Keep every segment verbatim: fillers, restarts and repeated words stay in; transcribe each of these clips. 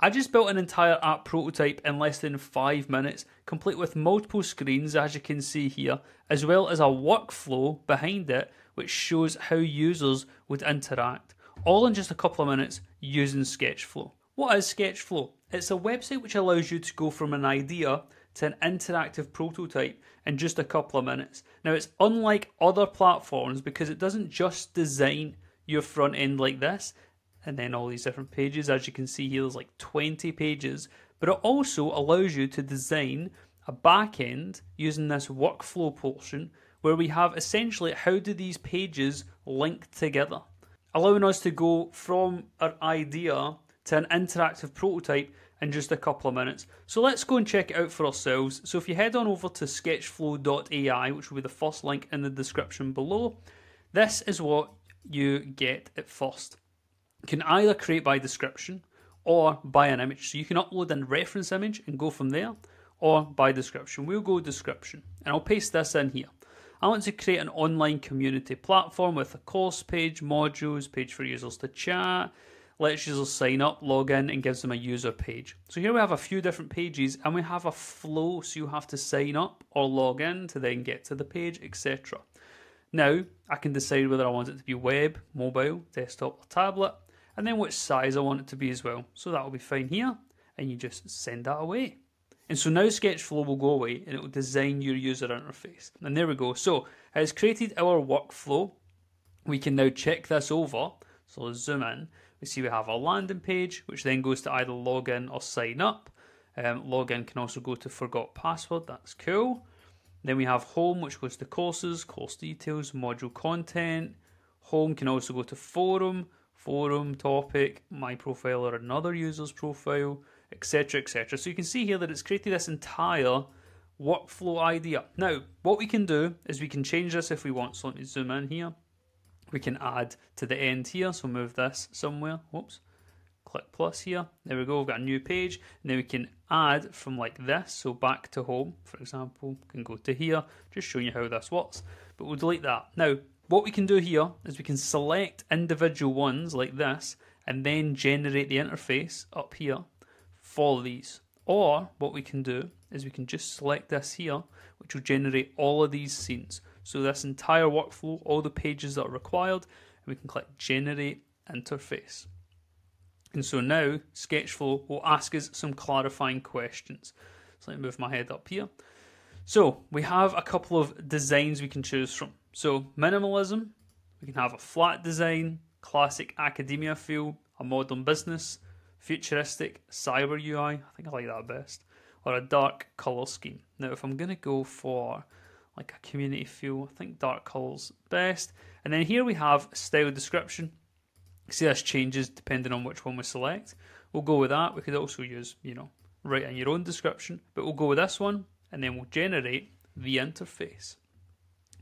I just built an entire app prototype in less than five minutes, complete with multiple screens as you can see here, as well as a workflow behind it which shows how users would interact, all in just a couple of minutes using Sketchflow. What is Sketchflow? It's a website which allows you to go from an idea to an interactive prototype in just a couple of minutes. Now, it's unlike other platforms because it doesn't just design your front end like this, and then all these different pages, as you can see here, there's like twenty pages, but it also allows you to design a back end using this workflow portion where we have essentially how do these pages link together, allowing us to go from our idea to an interactive prototype in just a couple of minutes. So let's go and check it out for ourselves. So if you head on over to sketchflow dot A I, which will be the first link in the description below, this is what you get at first. You can either create by description or by an image. So you can upload a reference image and go from there, or by description. We'll go description, and I'll paste this in here. I want to create an online community platform with a course page, modules, page for users to chat, lets users sign up, log in, and gives them a user page. So here we have a few different pages, and we have a flow, so you have to sign up or log in to then get to the page, et cetera. Now, I can decide whether I want it to be web, mobile, desktop, or tablet, and then which size I want it to be as well. So that will be fine here, and you just send that away. And so now Sketchflow will go away and it will design your user interface. And there we go. So it has created our workflow. We can now check this over. So let's zoom in. We see we have our landing page, which then goes to either log in or sign up. Um, login can also go to forgot password. That's cool. Then we have home, which goes to courses, course details, module content. Home can also go to forum, forum topic, my profile or another user's profile, etc, et cetera. So you can see here that it's created this entire workflow idea. Now, what we can do is we can change this if we want. So let me zoom in here. We can add to the end here. So move this somewhere. Whoops. Click plus here. There we go. We've got a new page. And then we can add from like this. So back to home, for example, we can go to here. Just showing you how this works. But we'll delete that. Now, what we can do here is we can select individual ones like this and then generate the interface up here for these. Or what we can do is we can just select this here, which will generate all of these scenes. So this entire workflow, all the pages that are required, and we can click generate interface. And so now Sketchflow will ask us some clarifying questions. So let me move my head up here. So we have a couple of designs we can choose from. So minimalism, we can have a flat design, classic academia feel, a modern business, futuristic, cyber U I, I think I like that best, or a dark colour scheme. Now if I'm going to go for like a community feel, I think dark colour's best. And then here we have style description. See, this changes depending on which one we select. We'll go with that. We could also use, you know, write in your own description, but we'll go with this one, and then we'll generate the interface.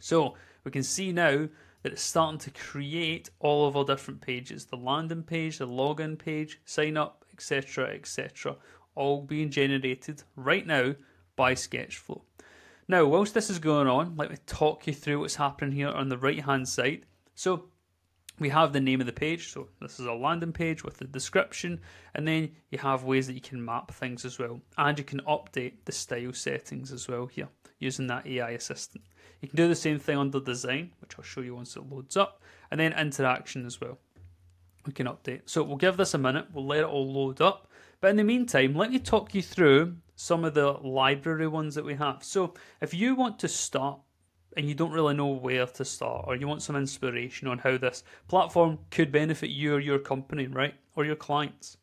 So we can see now that it's starting to create all of our different pages, the landing page, the login page, sign up, et cetera, et cetera, all being generated right now by Sketchflow. Now, whilst this is going on, let me talk you through what's happening here on the right-hand side. So we have the name of the page, so this is a landing page with the description, and then you have ways that you can map things as well, and you can update the style settings as well here using that A I assistant. You can do the same thing under design, which I'll show you once it loads up, and then interaction as well. We can update. So we'll give this a minute, we'll let it all load up, but in the meantime, let me talk you through some of the library ones that we have. So if you want to start and you don't really know where to start, or you want some inspiration on how this platform could benefit you or your company, right, or your clients,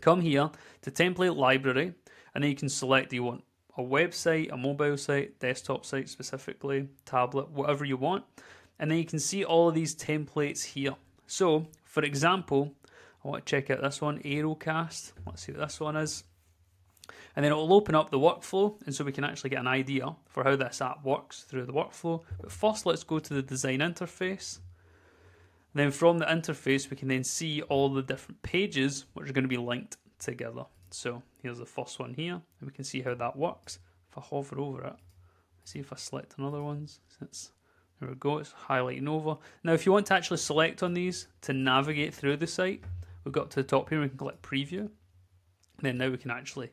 come here to template library, and then you can select, do you want a website, a mobile site, desktop site specifically, tablet, whatever you want, and then you can see all of these templates here. So for example, I want to check out this one, AeroCast. Let's see what this one is. And then it will open up the workflow, and so we can actually get an idea for how this app works through the workflow. But first, let's go to the design interface. And then from the interface, we can then see all the different pages which are going to be linked together. So here's the first one here, and we can see how that works. If I hover over it, see if I select another ones. Since there we go, it's highlighting over. Now, if you want to actually select on these to navigate through the site, we've got to the top here, we can click preview. And then now we can actually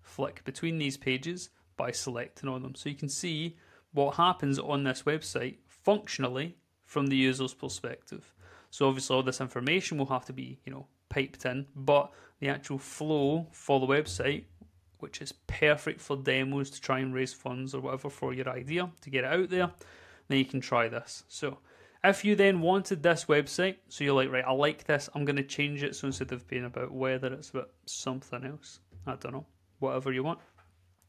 flick between these pages by selecting on them. So you can see what happens on this website functionally from the user's perspective. So obviously all this information will have to be, you know, piped in, but the actual flow for the website, which is perfect for demos to try and raise funds or whatever for your idea to get it out there, then you can try this. So if you then wanted this website, so you're like, right, I like this, I'm going to change it, so instead of being about weather, it's about something else, I don't know, whatever you want.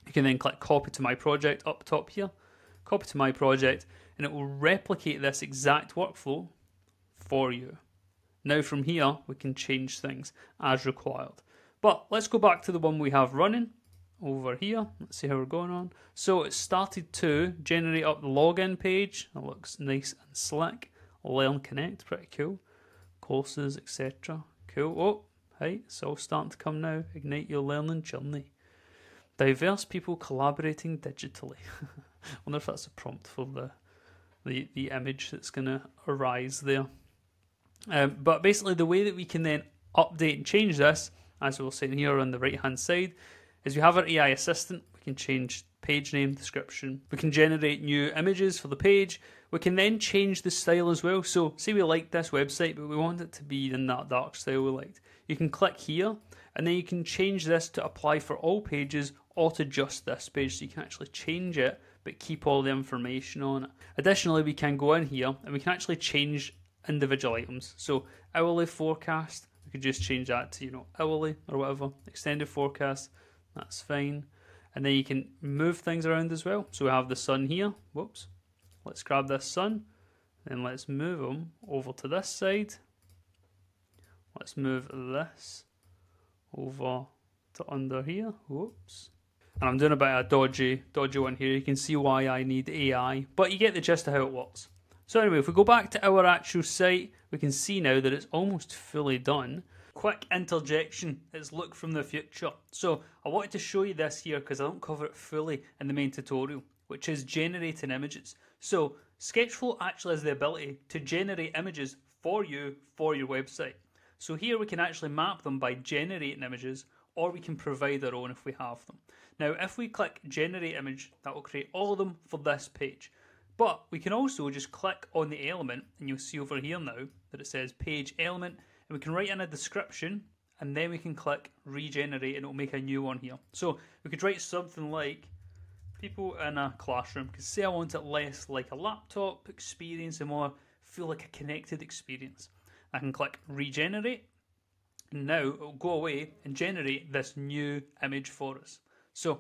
You can then click copy to my project up top here, copy to my project, and it will replicate this exact workflow for you. Now from here, we can change things as required. But let's go back to the one we have running over here. Let's see how we're going on. So it started to generate up the login page. It looks nice and slick. LearnConnect, pretty cool. Courses, et cetera. Cool. Oh, hey, it's all starting to come now. Ignite your learning journey. Diverse people collaborating digitally. I wonder if that's a prompt for the the, the image that's going to arise there. Um, but basically the way that we can then update and change this, as we'll see here on the right hand side, is we have our A I assistant. We can change page name, description, we can generate new images for the page, we can then change the style as well. So say we like this website, but we want it to be in that dark style we liked. You can click here and then you can change this to apply for all pages or to just this page, so you can actually change it but keep all the information on it. Additionally, we can go in here and we can actually change individual items. So hourly forecast, we could just change that to, you know, hourly or whatever. Extended forecast, that's fine. And then you can move things around as well. So we have the sun here, whoops. Let's grab this sun, then let's move them over to this side. Let's move this over to under here, whoops. And I'm doing a bit of a dodgy, dodgy one here. You can see why I need A I, but you get the gist of how it works. So anyway, if we go back to our actual site, we can see now that it's almost fully done. Quick interjection, it's Luke from the future. So I wanted to show you this here because I don't cover it fully in the main tutorial, which is generating images. So Sketchflow actually has the ability to generate images for you for your website. So here we can actually map them by generating images, or we can provide our own if we have them. Now if we click generate image, that will create all of them for this page. But we can also just click on the element, and you'll see over here now that it says page element, and we can write in a description, and then we can click regenerate, and it'll make a new one here. So we could write something like people in a classroom, because say I want it less like a laptop experience and more feel like a connected experience. I can click regenerate, and now it'll go away and generate this new image for us. So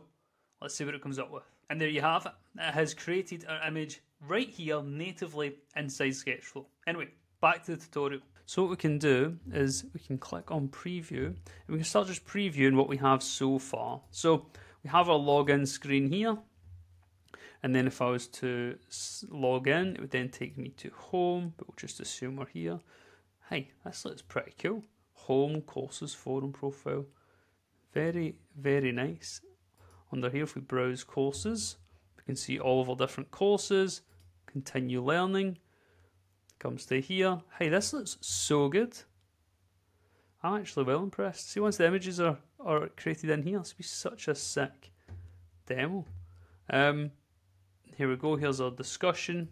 let's see what it comes up with. And there you have it. It has created our image right here natively inside Sketchflow. Anyway, back to the tutorial. So what we can do is we can click on preview and we can start just previewing what we have so far. So we have our login screen here. And then if I was to log in, it would then take me to home, but we'll just assume we're here. Hey, this looks pretty cool. Home, courses, forum profile. Very, very nice. Under here, if we browse courses, we can see all of our different courses. Continue learning comes to here. Hey, this looks so good. I'm actually well impressed. See, once the images are, are created in here, this will be such a sick demo. Um, here we go. Here's our discussion.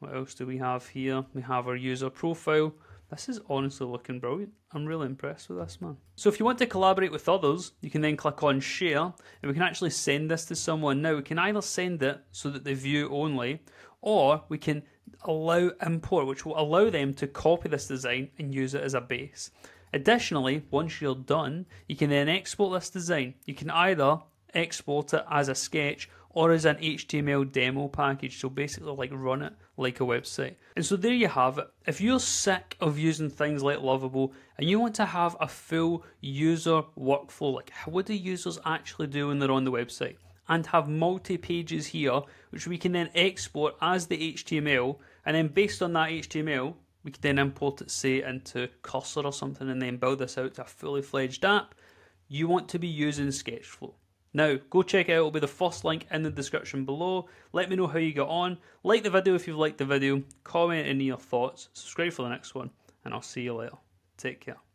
What else do we have here? We have our user profile. This is honestly looking brilliant. I'm really impressed with this, man. So if you want to collaborate with others, you can then click on share, and we can actually send this to someone. Now we can either send it so that they view only, or we can allow import, which will allow them to copy this design and use it as a base. Additionally, once you're done, you can then export this design. You can either export it as a sketch or as an H T M L demo package, so basically like run it like a website. And so there you have it. If you're sick of using things like Lovable and you want to have a full user workflow, like what do users actually do when they're on the website, and have multi pages here, which we can then export as the H T M L, and then based on that H T M L, we can then import it, say, into Cursor or something, and then build this out to a fully fledged app, you want to be using Sketchflow. Now, go check it out, it'll be the first link in the description below. Let me know how you got on. Like the video if you've liked the video, comment any of your thoughts, subscribe for the next one, and I'll see you later. Take care.